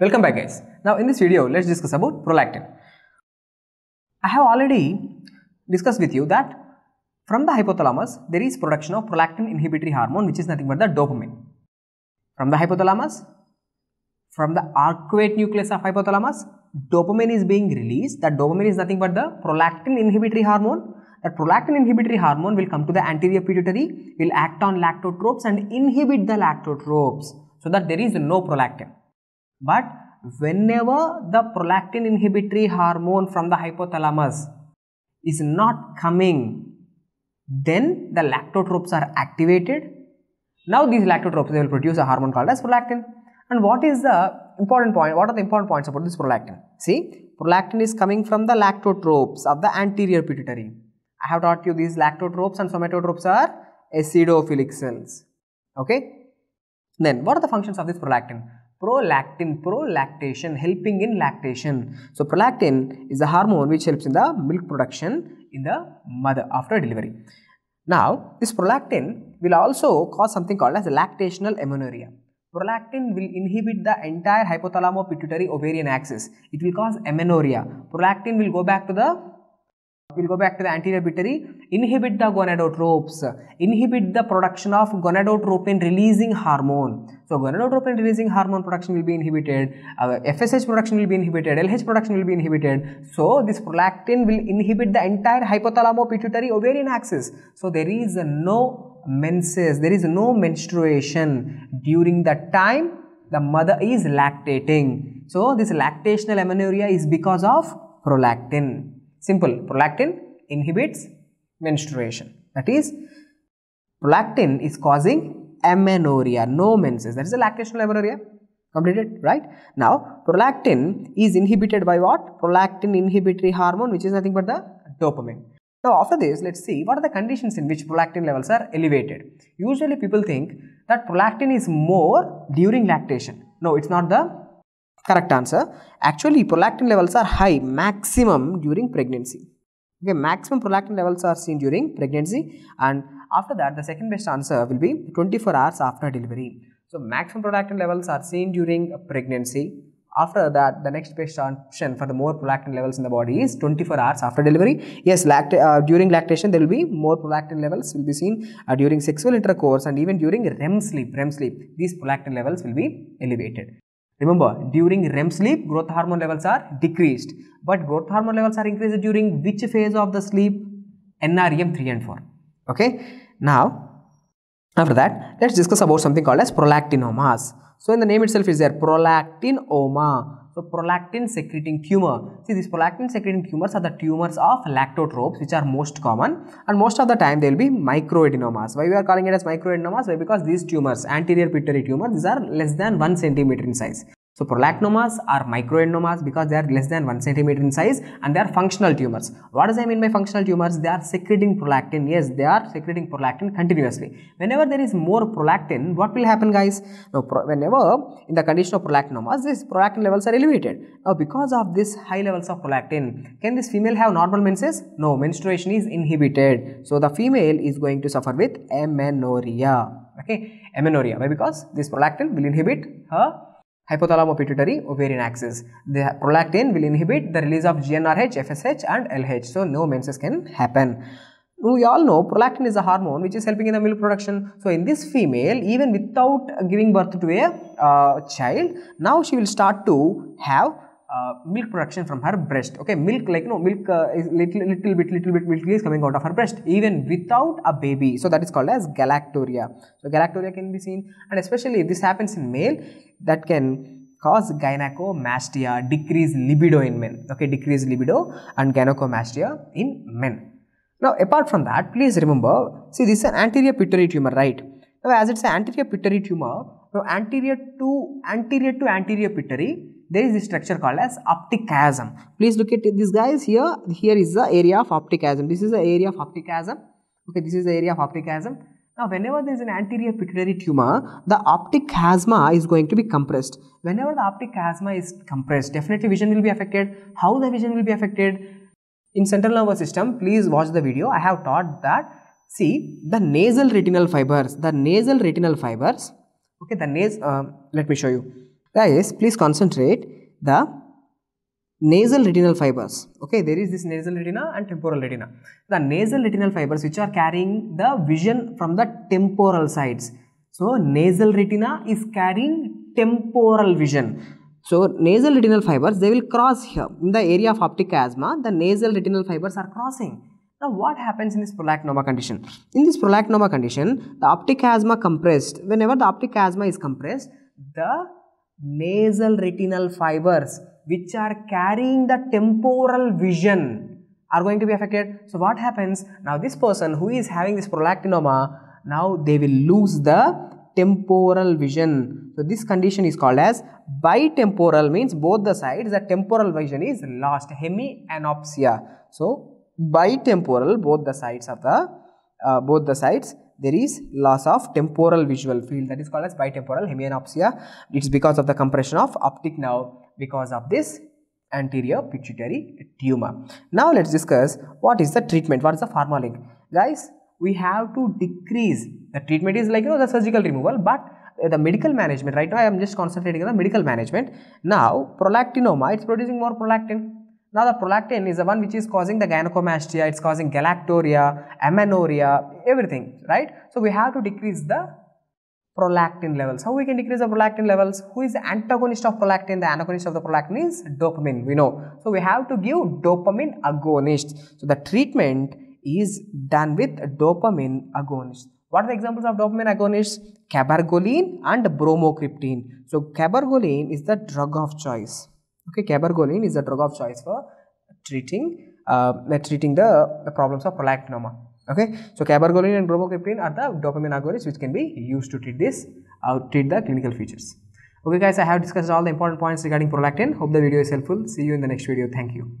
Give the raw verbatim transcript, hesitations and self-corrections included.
Welcome back, guys. Now in this video, let's discuss about prolactin. I have already discussed with you that from the hypothalamus, there is production of prolactin inhibitory hormone, which is nothing but the dopamine. From the hypothalamus, from the arcuate nucleus of hypothalamus, dopamine is being released. That dopamine is nothing but the prolactin inhibitory hormone. That prolactin inhibitory hormone will come to the anterior pituitary, will act on lactotropes and inhibit the lactotropes, so that there is no prolactin. But whenever the prolactin inhibitory hormone from the hypothalamus is not coming, then the lactotropes are activated. Now these lactotropes, they will produce a hormone called as prolactin. And what is the important point? What are the important points about this prolactin? See, prolactin is coming from the lactotropes of the anterior pituitary. I have taught you these lactotropes and somatotropes are acidophilic cells. Okay. Then what are the functions of this prolactin? Prolactin, prolactation, helping in lactation. So prolactin is a hormone which helps in the milk production in the mother after delivery. Now this prolactin will also cause something called as lactational amenorrhea. Prolactin will inhibit the entire hypothalamo-pituitary-ovarian axis. It will cause amenorrhea. Prolactin will go back to the will go back to the anterior pituitary, inhibit the gonadotropes, inhibit the production of gonadotropin-releasing hormone. So gonadotropin-releasing hormone production will be inhibited, uh, F S H production will be inhibited, L H production will be inhibited. So this prolactin will inhibit the entire hypothalamo-pituitary-ovarian axis. So there is no menses, there is no menstruation during the time the mother is lactating. So this lactational amenorrhea is because of prolactin. Simple, prolactin inhibits menstruation. That is, prolactin is causing amenorrhea, no menses. That is a lactational amenorrhea. Completed, right? Now, prolactin is inhibited by what? Prolactin inhibitory hormone, which is nothing but the dopamine. Now, after this, let's see what are the conditions in which prolactin levels are elevated. Usually, people think that prolactin is more during lactation. No, it's not the correct answer. Actually, prolactin levels are high maximum during pregnancy. Okay, maximum prolactin levels are seen during pregnancy, and after that the second best answer will be twenty-four hours after delivery. So maximum prolactin levels are seen during pregnancy. After that, the next best option for the more prolactin levels in the body is twenty-four hours after delivery. Yes, lacta uh, during lactation there will be more prolactin levels will be seen uh, during sexual intercourse and even during R E M sleep. R E M sleep, these prolactin levels will be elevated. Remember, during R E M sleep, growth hormone levels are decreased. But growth hormone levels are increased during which phase of the sleep? N R E M three and four. Okay. Now, after that, let's discuss about something called as prolactinomas. So, in the name itself is there, prolactinoma. So, prolactin secreting tumor. See, these prolactin secreting tumors are the tumors of lactotropes, which are most common. And most of the time, they will be microadenomas. Why we are calling it as microadenomas? Why? Because these tumors, anterior pituitary tumors, these are less than one centimeter in size. So prolactinomas are microadenomas because they are less than one centimeter in size, and they are functional tumors. What does I mean by functional tumors? They are secreting prolactin. Yes, they are secreting prolactin continuously. Whenever there is more prolactin, what will happen, guys? Now, whenever in the condition of prolactinomas, these prolactin levels are elevated. Now, because of this high levels of prolactin, can this female have normal menses? No, menstruation is inhibited. So the female is going to suffer with amenorrhea. Okay, amenorrhea. Why? Because this prolactin will inhibit her hypothalamo-pituitary-ovarian axis. The prolactin will inhibit the release of G N R H, F S H and L H. So, no menses can happen. We all know prolactin is a hormone which is helping in the milk production. So, in this female, even without giving birth to a uh, child, now she will start to have uh, milk production from her breast. Okay, milk like, you know, milk uh, is little, little bit, little bit milk is coming out of her breast, even without a baby. So, that is called as galactorrhea. So, galactorrhea can be seen, and especially if this happens in male, that can cause gynecomastia, decrease libido in men. Okay, decrease libido and gynecomastia in men. Now, apart from that, please remember, see, this is an anterior pituitary tumor, right? Now, as it's an anterior pituitary tumor, now anterior to anterior to anterior pituitary, there is this structure called as optic chiasm. Please look at this, guys. Here, here is the area of optic chiasm. This is the area of optic chiasm. Okay, this is the area of optic chiasm. Now, whenever there is an anterior pituitary tumor, the optic chiasma is going to be compressed. Whenever the optic chiasma is compressed, definitely vision will be affected. How the vision will be affected? In central nervous system, please watch the video. I have taught that. See, the nasal retinal fibers, the nasal retinal fibers, okay, the nas, uh, let me show you. Guys, please concentrate the nasal retinal fibers. Okay, there is this nasal retina and temporal retina. The nasal retinal fibers which are carrying the vision from the temporal sides. So, nasal retina is carrying temporal vision. So, nasal retinal fibers, they will cross here. In the area of optic chiasma, the nasal retinal fibers are crossing. Now, what happens in this prolactinoma condition? In this prolactinoma condition, the optic chiasma compressed. Whenever the optic chiasma is compressed, the nasal retinal fibers which are carrying the temporal vision are going to be affected. So what happens? Now this person who is having this prolactinoma, now they will lose the temporal vision. So this condition is called as bitemporal, means both the sides, the temporal vision is lost, hemianopsia. So bitemporal, both the sides of the, uh, both the sides, there is loss of temporal visual field, that is called as bitemporal hemianopsia. It's because of the compression of optic nerve, because of this anterior pituitary tumor. Now let's discuss what is the treatment, what is the pharmacology. Guys, we have to decrease, the treatment is like, you know, the surgical removal, but the medical management, right now I am just concentrating on the medical management. Now prolactinoma, it's producing more prolactin. Now the prolactin is the one which is causing the gynecomastia, it's causing galactorrhea, amenorrhea, everything, right? So we have to decrease the prolactin levels. How we can decrease the prolactin levels? Who is the antagonist of prolactin? The antagonist of the prolactin is dopamine, we know. So we have to give dopamine agonist. So the treatment is done with dopamine agonist. What are the examples of dopamine agonists? Cabergoline and bromocryptine. So cabergoline is the drug of choice. Okay, cabergoline is the drug of choice for treating, uh, treating the, the problems of prolactinoma. Okay, so cabergoline and bromocryptine are the dopamine agonists which can be used to treat this, uh, treat the clinical features. Okay guys, I have discussed all the important points regarding prolactin. Hope the video is helpful. See you in the next video. Thank you.